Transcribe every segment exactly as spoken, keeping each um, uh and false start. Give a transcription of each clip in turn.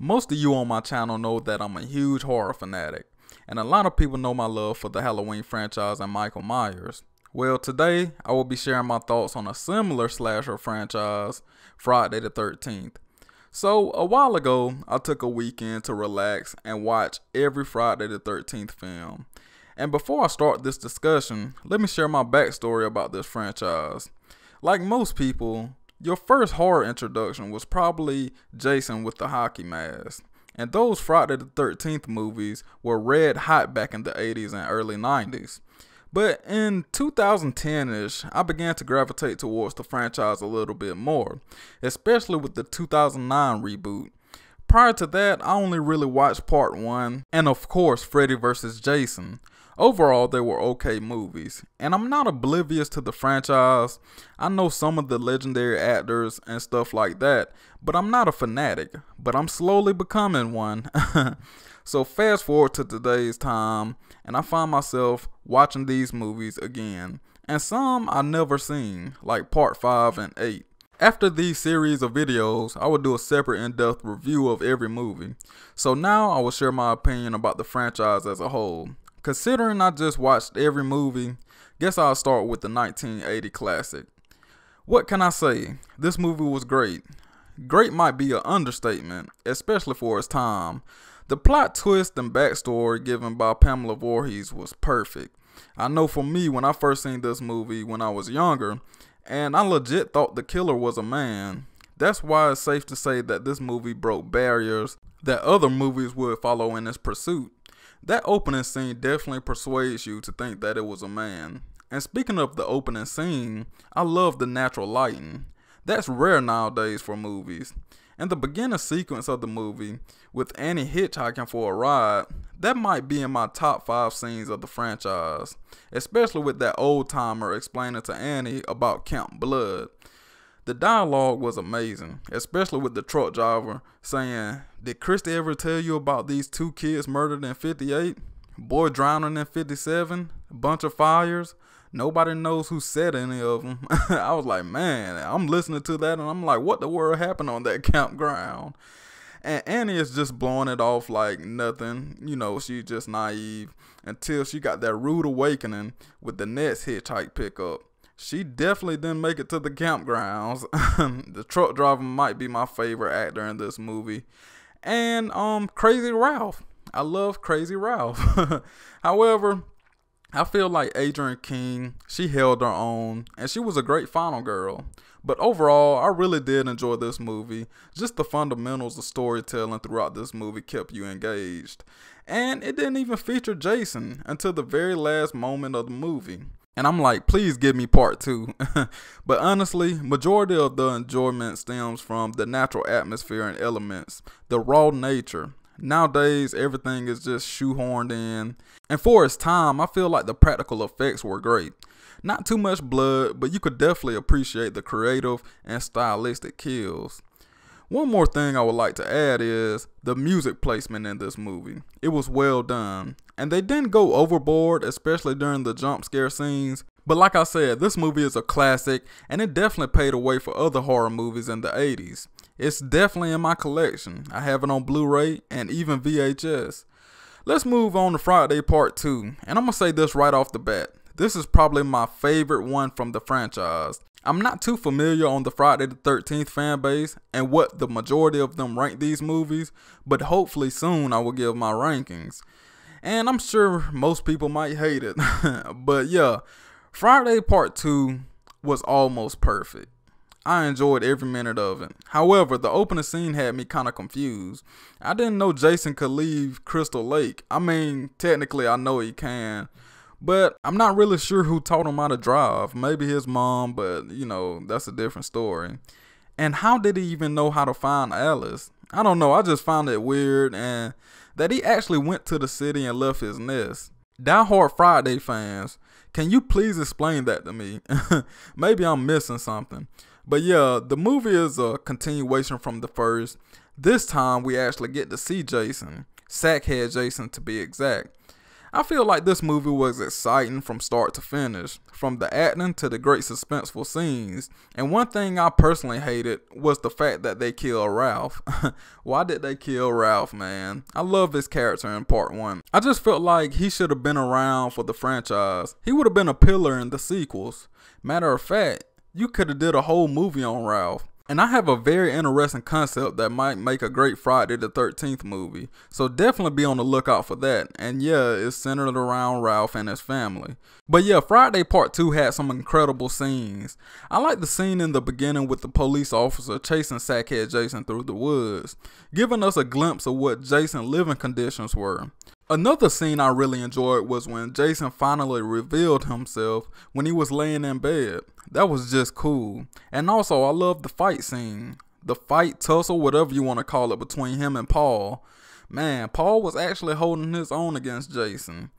Most of you on my channel know that I'm a huge horror fanatic, and a lot of people know my love for the Halloween franchise and Michael Myers. Well, today I will be sharing my thoughts on a similar slasher franchise, Friday the thirteenth. So a while ago, I took a weekend to relax and watch every Friday the thirteenth film. And before I start this discussion, let me share my backstory about this franchise. Like most people, your first horror introduction was probably Jason with the hockey mask. And those Friday the thirteenth movies were red hot back in the eighties and early nineties. But in two thousand ten-ish, I began to gravitate towards the franchise a little bit more, especially with the two thousand nine reboot. Prior to that, I only really watched part one and, of course, Freddy versus. Jason. Overall, they were okay movies, and I'm not oblivious to the franchise. I know some of the legendary actors and stuff like that, but I'm not a fanatic, but I'm slowly becoming one. So fast forward to today's time, and I find myself watching these movies again, and some I never seen, like part five and eight. After these series of videos, I will do a separate in-depth review of every movie. So now I will share my opinion about the franchise as a whole. Considering I just watched every movie, guess I'll start with the nineteen eighty classic. What can I say? This movie was great. Great might be an understatement, especially for its time. The plot twist and backstory given by Pamela Voorhees was perfect. I know for me, when I first seen this movie when I was younger, and I legit thought the killer was a man. That's why it's safe to say that this movie broke barriers that other movies would follow in its pursuit. That opening scene definitely persuades you to think that it was a man. And speaking of the opening scene, I love the natural lighting. That's rare nowadays for movies. And the beginning sequence of the movie, with Annie hitchhiking for a ride, that might be in my top five scenes of the franchise. Especially with that old timer explaining to Annie about Camp Blood. The dialogue was amazing, especially with the truck driver saying, "Did Christy ever tell you about these two kids murdered in fifty-eight? Boy drowning in fifty-seven? Bunch of fires? Nobody knows who said any of them." I was like, man, I'm listening to that and I'm like, what the world happened on that campground? And Annie is just blowing it off like nothing. You know, she's just naive until she got that rude awakening with the next hitchhike pickup. She definitely didn't make it to the campgrounds. The truck driver might be my favorite actor in this movie. And um, Crazy Ralph. I love Crazy Ralph. However, I feel like Adrienne King, she held her own. And she was a great final girl. But overall, I really did enjoy this movie. Just the fundamentals of storytelling throughout this movie kept you engaged. And it didn't even feature Jason until the very last moment of the movie. And I'm like, please give me part two. But honestly, majority of the enjoyment stems from the natural atmosphere and elements, the raw nature. Nowadays, everything is just shoehorned in. And for its time, I feel like the practical effects were great. Not too much blood, but you could definitely appreciate the creative and stylistic kills. One more thing I would like to add is the music placement in this movie. It was well done. And they didn't go overboard, especially during the jump scare scenes. But like I said, this movie is a classic, and it definitely paved the way for other horror movies in the eighties. It's definitely in my collection. I have it on Blu-ray and even V H S. Let's move on to Friday part two, and I'm going to say this right off the bat. This is probably my favorite one from the franchise. I'm not too familiar on the Friday the thirteenth fan base and what the majority of them rank these movies, but hopefully soon I will give my rankings. And I'm sure most people might hate it, but yeah, Friday part two was almost perfect. I enjoyed every minute of it. However, the opening scene had me kind of confused. I didn't know Jason could leave Crystal Lake. I mean, technically I know he can. But I'm not really sure who taught him how to drive. Maybe his mom, but, you know, that's a different story. And how did he even know how to find Alice? I don't know. I just found it weird, and that he actually went to the city and left his nest. Die Hard Friday fans, can you please explain that to me? Maybe I'm missing something. But yeah, the movie is a continuation from the first. This time, we actually get to see Jason. Sackhead Jason, to be exact. I feel like this movie was exciting from start to finish, from the acting to the great suspenseful scenes. And one thing I personally hated was the fact that they killed Ralph. Why did they kill Ralph, man? I love his character in part one. I just felt like he should have been around for the franchise. He would have been a pillar in the sequels. Matter of fact, you could have did a whole movie on Ralph. And I have a very interesting concept that might make a great Friday the thirteenth movie. So definitely be on the lookout for that. And yeah, it's centered around Ralph and his family. But yeah, Friday Part two had some incredible scenes. I like the scene in the beginning with the police officer chasing Sackhead Jason through the woods, giving us a glimpse of what Jason's living conditions were. Another scene I really enjoyed was when Jason finally revealed himself when he was laying in bed. That was just cool. And also, I love the fight scene. The fight, tussle, whatever you want to call it, between him and Paul. Man, Paul was actually holding his own against Jason.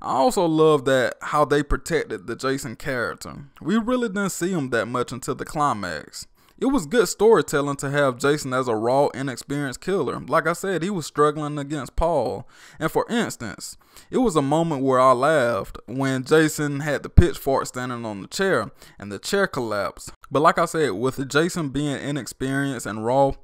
I also love that how they protected the Jason character. We really didn't see him that much until the climax. It was good storytelling to have Jason as a raw, inexperienced killer. Like I said, he was struggling against Paul. And for instance, it was a moment where I laughed when Jason had the pitchfork standing on the chair and the chair collapsed. But like I said, with Jason being inexperienced and raw,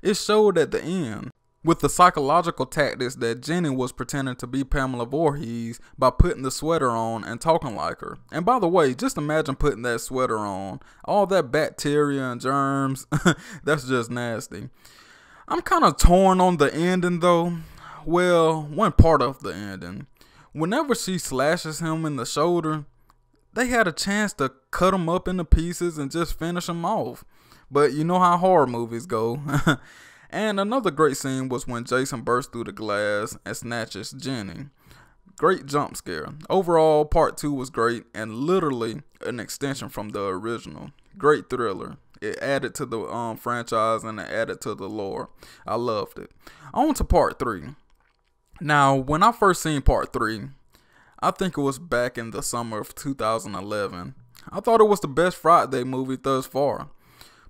it showed at the end. With the psychological tactics that Jenny was pretending to be Pamela Voorhees by putting the sweater on and talking like her. And by the way, just imagine putting that sweater on. All that bacteria and germs. That's just nasty. I'm kind of torn on the ending though. Well, one part of the ending. Whenever she slashes him in the shoulder, they had a chance to cut him up into pieces and just finish him off. But you know how horror movies go. And another great scene was when Jason bursts through the glass and snatches Jenny. Great jump scare. Overall, part two was great and literally an extension from the original. Great thriller. It added to the um, franchise and it added to the lore. I loved it. On to part three. Now, when I first seen part three, I think it was back in the summer of two thousand eleven. I thought it was the best Friday movie thus far.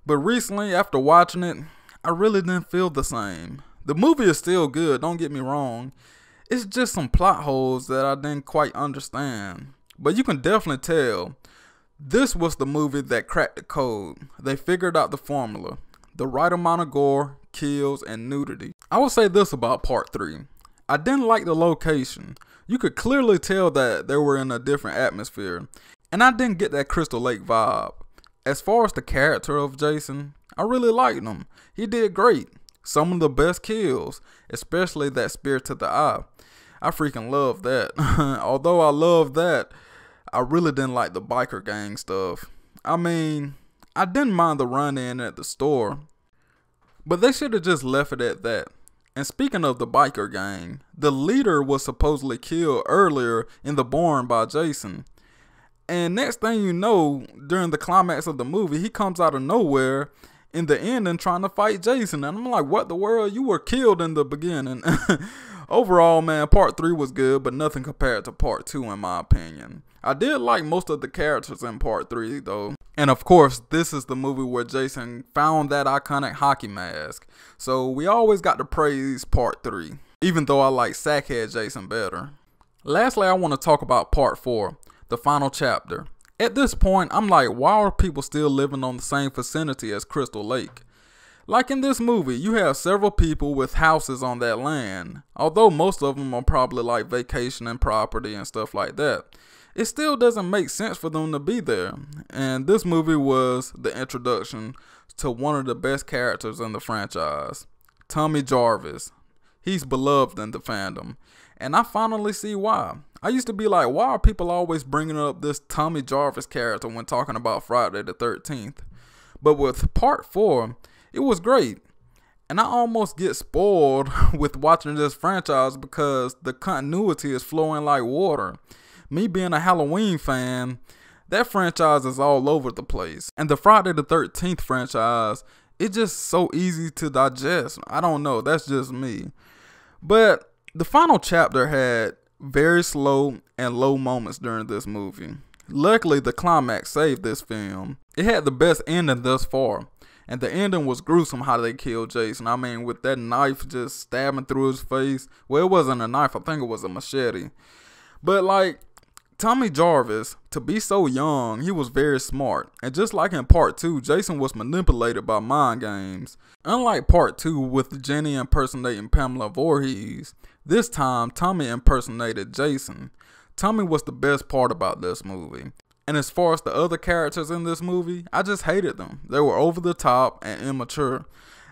But recently, after watching it, I really didn't feel the same. The movie is still good, don't get me wrong. It's just some plot holes that I didn't quite understand. But you can definitely tell, this was the movie that cracked the code. They figured out the formula. The right amount of gore, kills, and nudity. I will say this about part three. I didn't like the location. You could clearly tell that they were in a different atmosphere. And I didn't get that Crystal Lake vibe. As far as the character of Jason, I really liked him. He did great. Some of the best kills, especially that spear to the eye. I freaking love that. Although I love that, I really didn't like the biker gang stuff. I mean, I didn't mind the run-in at the store, but they should have just left it at that. And speaking of the biker gang, the leader was supposedly killed earlier in the barn by Jason. And next thing you know, during the climax of the movie, he comes out of nowhere in the end and trying to fight Jason. And I'm like, what the world? You were killed in the beginning. Overall, man, part three was good, but nothing compared to part two, in my opinion. I did like most of the characters in part three, though. And of course, this is the movie where Jason found that iconic hockey mask. So we always got to praise part three, even though I like Sackhead Jason better. Lastly, I want to talk about part four. The final chapter. At this point, I'm like, why are people still living on the same vicinity as Crystal Lake? Like in this movie, you have several people with houses on that land, although most of them are probably like vacationing property and stuff like that. It still doesn't make sense for them to be there. And this movie was the introduction to one of the best characters in the franchise, Tommy Jarvis. He's beloved in the fandom. And I finally see why. I used to be like, why are people always bringing up this Tommy Jarvis character when talking about Friday the thirteenth? But with part four, it was great. And I almost get spoiled with watching this franchise because the continuity is flowing like water. Me being a Halloween fan, that franchise is all over the place. And the Friday the thirteenth franchise, it's just so easy to digest. I don't know. That's just me. But the final chapter had very slow and low moments during this movie. Luckily, the climax saved this film. It had the best ending thus far. And the ending was gruesome how they killed Jason. I mean, with that knife just stabbing through his face. Well, it wasn't a knife. I think it was a machete. But like Tommy Jarvis, to be so young, he was very smart. And just like in part two, Jason was manipulated by mind games. Unlike part two with Jenny impersonating Pamela Voorhees, this time Tommy impersonated Jason. Tommy was the best part about this movie. And as far as the other characters in this movie, I just hated them. They were over the top and immature.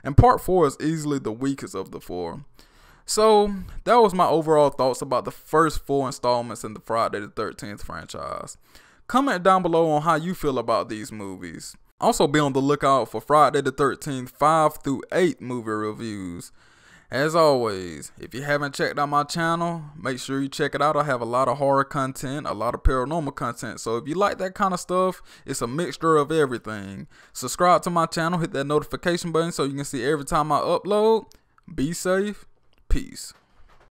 And part four is easily the weakest of the four. So, that was my overall thoughts about the first four installments in the Friday the thirteenth franchise. Comment down below on how you feel about these movies. Also be on the lookout for Friday the thirteenth five through eight movie reviews. As always, if you haven't checked out my channel, make sure you check it out. I have a lot of horror content, a lot of paranormal content. So if you like that kind of stuff, it's a mixture of everything. Subscribe to my channel, hit that notification button so you can see every time I upload. Be safe. Peace.